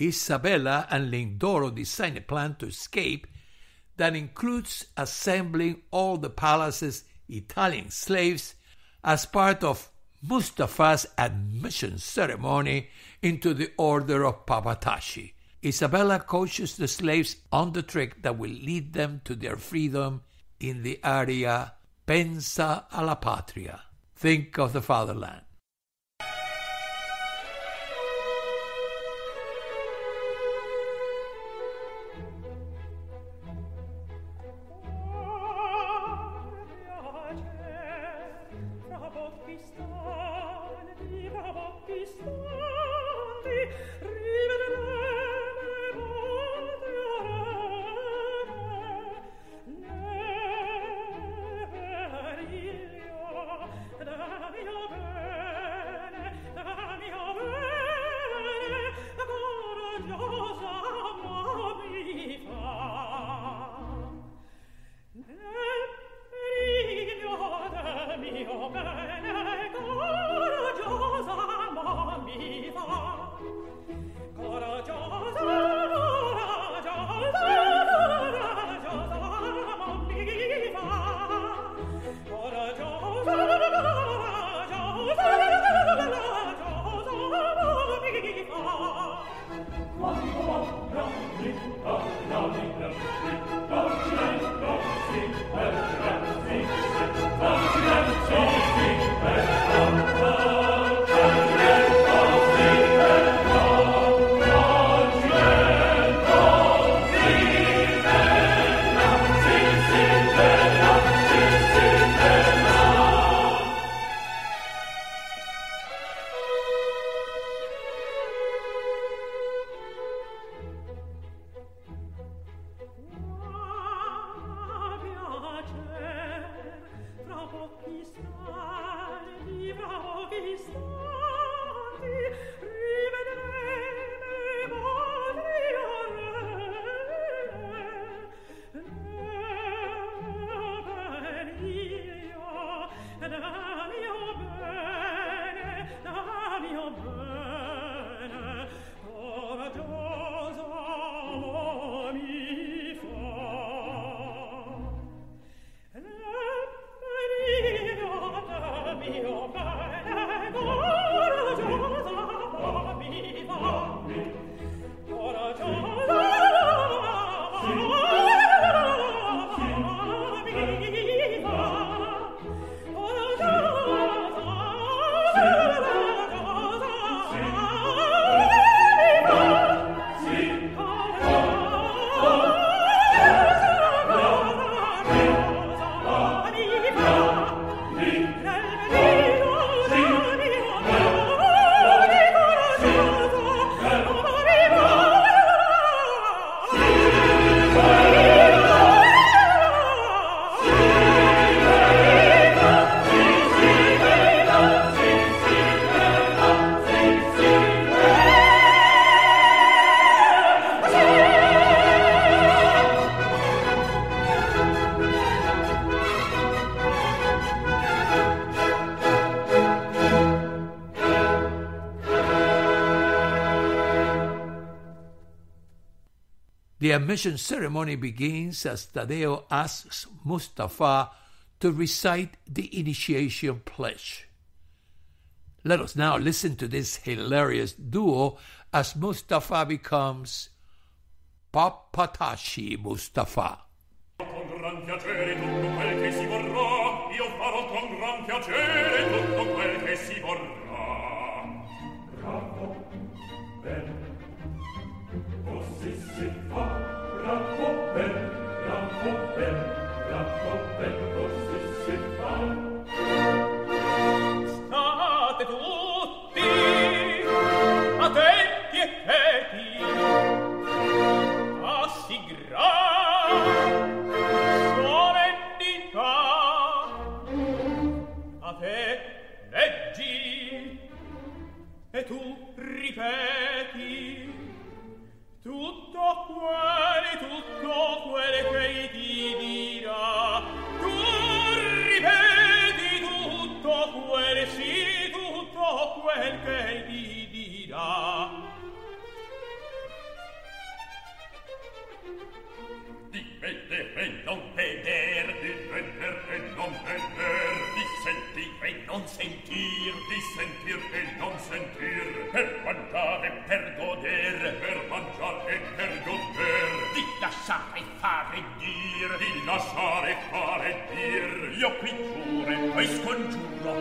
Isabella and Lindoro design a plan to escape that includes assembling all the palace's Italian slaves as part of Mustafa's admission ceremony into the order of Papatashi. Isabella coaches the slaves on the trick that will lead them to their freedom in the aria Pensa alla Patria, think of the fatherland. The admission ceremony begins as Taddeo asks Mustafa to recite the initiation pledge. Let us now listen to this hilarious duo as Mustafa becomes Papatashi Mustafa. Con gran piacere tutto quel che si vorrà, io farò con gran piacere tutto quel che si vorrà. Bravo, bene. State tutti attenti e cheti, passi gran solennità. A te leggi e tu ripeti. goder, per mangiar e per goder, di lasciare fare dir, di lasciare fare dir. Io qui giuro e poi scongiuro,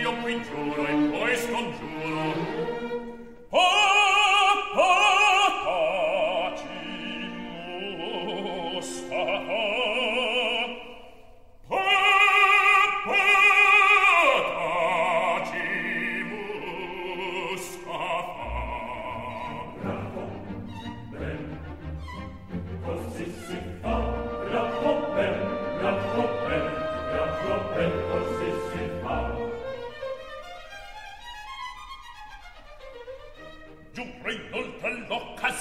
io qui giuro e poi scongiuro. Papataci Mustafa.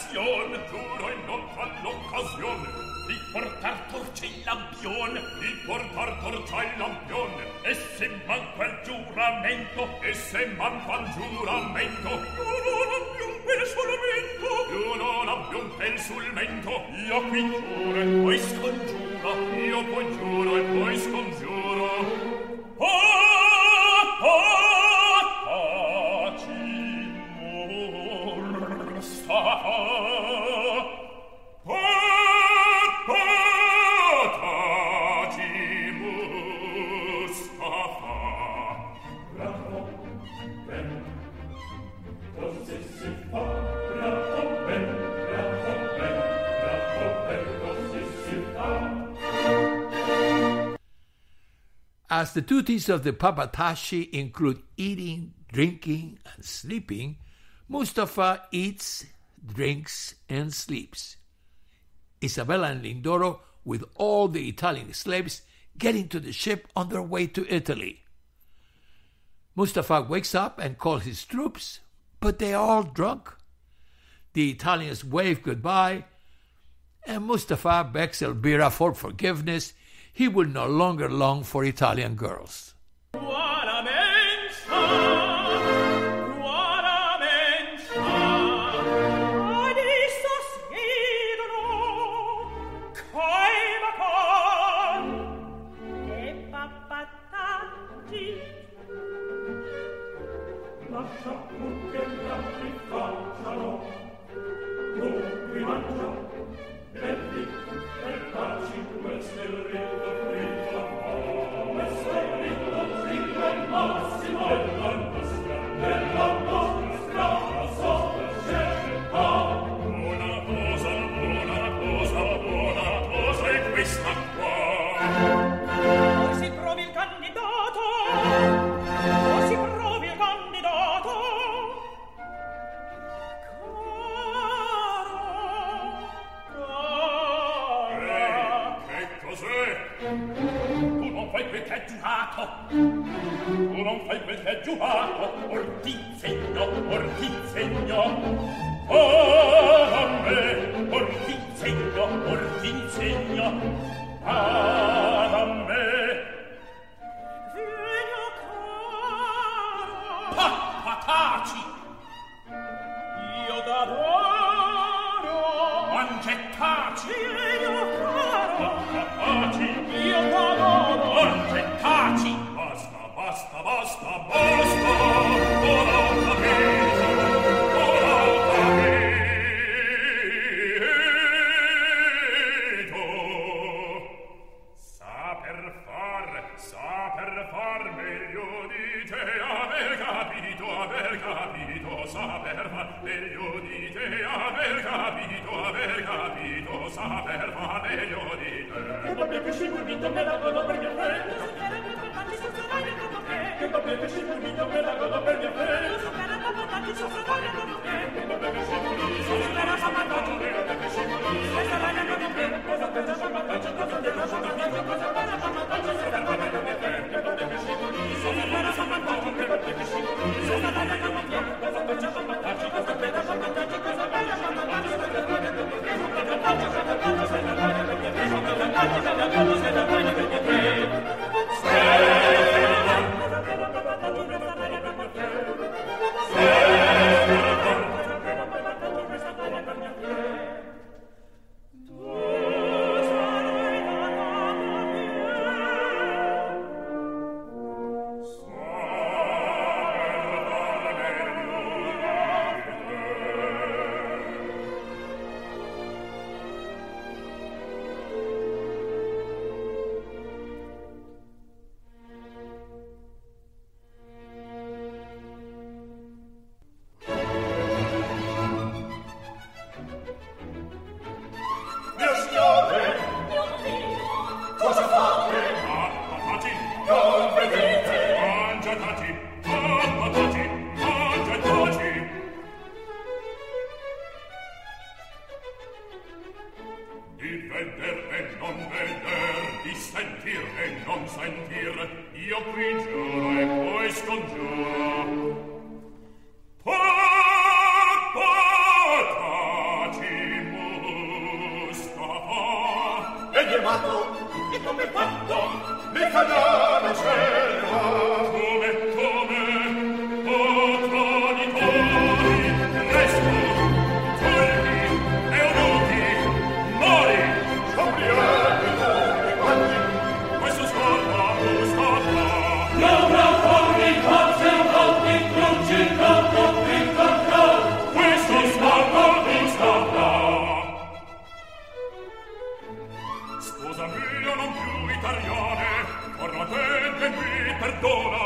Giuro inoltre all'occasione di portar torcia il lampione, di portar torcia il lampione. E se manca il giuramento, e se manca il giuramento, io non abbia un pel sul mento, io non abbia un pel sul mento. Io qui giuro e poi scongiuro, io poi giuro e poi scongiuro. As the duties of the Papatashi include eating, drinking, and sleeping, Mustafa eats, drinks, and sleeps. Isabella and Lindoro, with all the Italian slaves, get into the ship on their way to Italy. Mustafa wakes up and calls his troops, but they are all drunk. The Italians wave goodbye, and Mustafa begs Elvira for forgiveness. He will no longer long for Italian girls. veder e non veder, di sentir e non sentir, io prigiuro e poi scongiuro. Papataci, Mustafa. E gli è matto, e come fatto, mi cadrà la cera. Come, oh traditori, resto, colpi, eunuchi, mori, scopriate tutti quanti, questo scappa, scappa. Non raffogli, cozze, rotti, cruci, rotto, picco, questo scappa, mi scappa. Scusami, io non più italiane, torno a te e mi perdona.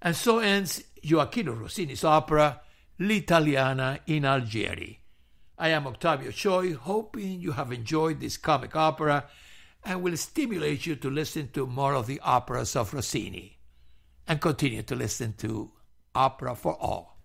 And so ends Gioacchino Rossini's opera, L'Italiana in Algeri. I am Octavio Choi, hoping you have enjoyed this comic opera and will stimulate you to listen to more of the operas of Rossini and continue to listen to Opera for All.